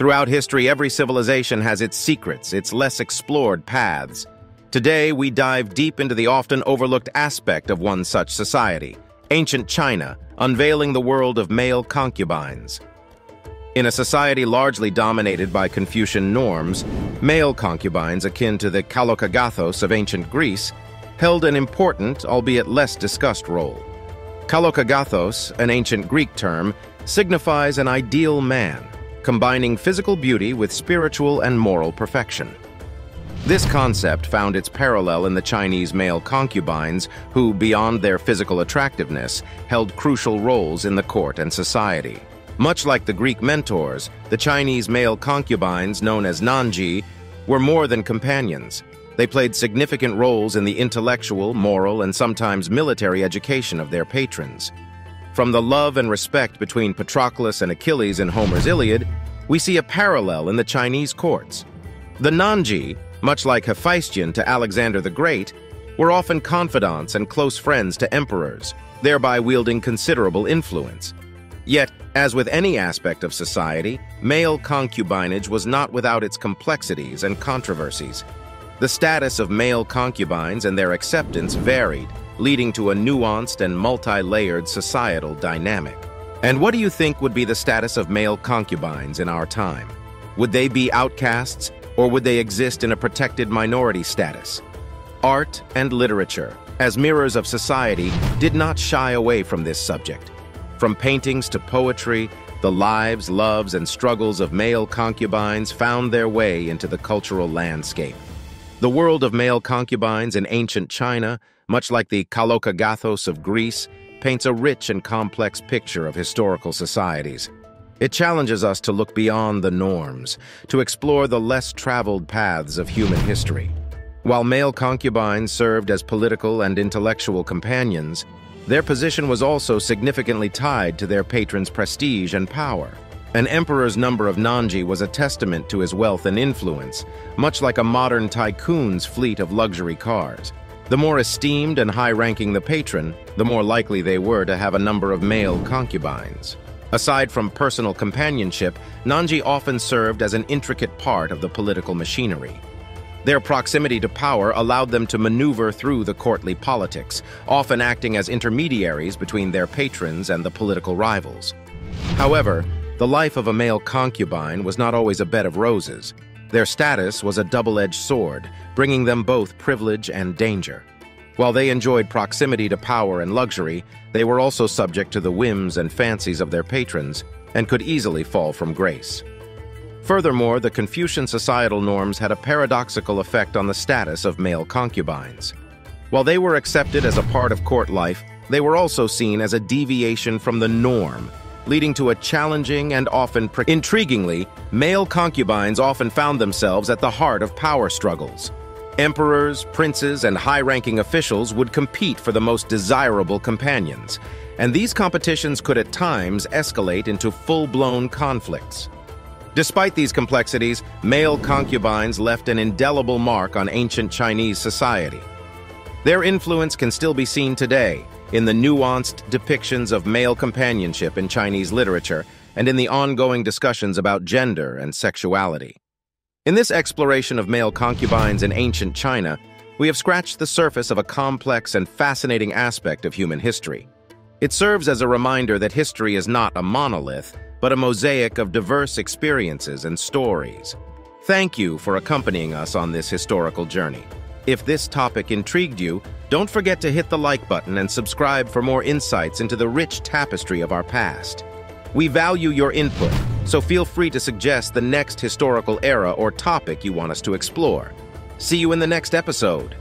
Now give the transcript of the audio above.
Throughout history, every civilization has its secrets, its less explored paths. Today, we dive deep into the often overlooked aspect of one such society, ancient China, unveiling the world of male concubines. In a society largely dominated by Confucian norms, male concubines akin to the kalokagathos of ancient Greece held an important, albeit less discussed, role. Kalokagathos, an ancient Greek term, signifies an ideal man, combining physical beauty with spiritual and moral perfection. This concept found its parallel in the Chinese male concubines who, beyond their physical attractiveness, held crucial roles in the court and society. Much like the Greek mentors, the Chinese male concubines, known as nanji, were more than companions. They played significant roles in the intellectual, moral, and sometimes military education of their patrons. From the love and respect between Patroclus and Achilles in Homer's Iliad, we see a parallel in the Chinese courts. The nanji, much like Hephaestion to Alexander the Great, were often confidants and close friends to emperors, thereby wielding considerable influence. Yet, as with any aspect of society, male concubinage was not without its complexities and controversies. The status of male concubines and their acceptance varied, leading to a nuanced and multi-layered societal dynamic. And what do you think would be the status of male concubines in our time? Would they be outcasts, or would they exist in a protected minority status? Art and literature, as mirrors of society, did not shy away from this subject. From paintings to poetry, the lives, loves, and struggles of male concubines found their way into the cultural landscape. The world of male concubines in ancient China, much like the Kalokagathos of Greece, paints a rich and complex picture of historical societies. It challenges us to look beyond the norms, to explore the less traveled paths of human history. While male concubines served as political and intellectual companions, their position was also significantly tied to their patrons' prestige and power. An emperor's number of nanji was a testament to his wealth and influence, much like a modern tycoon's fleet of luxury cars. The more esteemed and high-ranking the patron, the more likely they were to have a number of male concubines. Aside from personal companionship, nanji often served as an intricate part of the political machinery. Their proximity to power allowed them to maneuver through the courtly politics, often acting as intermediaries between their patrons and the political rivals. However, the life of a male concubine was not always a bed of roses. Their status was a double-edged sword, bringing them both privilege and danger. While they enjoyed proximity to power and luxury, they were also subject to the whims and fancies of their patrons and could easily fall from grace. Furthermore, the Confucian societal norms had a paradoxical effect on the status of male concubines. While they were accepted as a part of court life, they were also seen as a deviation from the norm, leading to a challenging and often precarious. Intriguingly, male concubines often found themselves at the heart of power struggles. Emperors, princes, and high-ranking officials would compete for the most desirable companions, and these competitions could at times escalate into full-blown conflicts. Despite these complexities, male concubines left an indelible mark on ancient Chinese society. Their influence can still be seen today, in the nuanced depictions of male companionship in Chinese literature and in the ongoing discussions about gender and sexuality. In this exploration of male concubines in ancient China, we have scratched the surface of a complex and fascinating aspect of human history. It serves as a reminder that history is not a monolith, but a mosaic of diverse experiences and stories. Thank you for accompanying us on this historical journey. If this topic intrigued you, don't forget to hit the like button and subscribe for more insights into the rich tapestry of our past. We value your input, so feel free to suggest the next historical era or topic you want us to explore. See you in the next episode.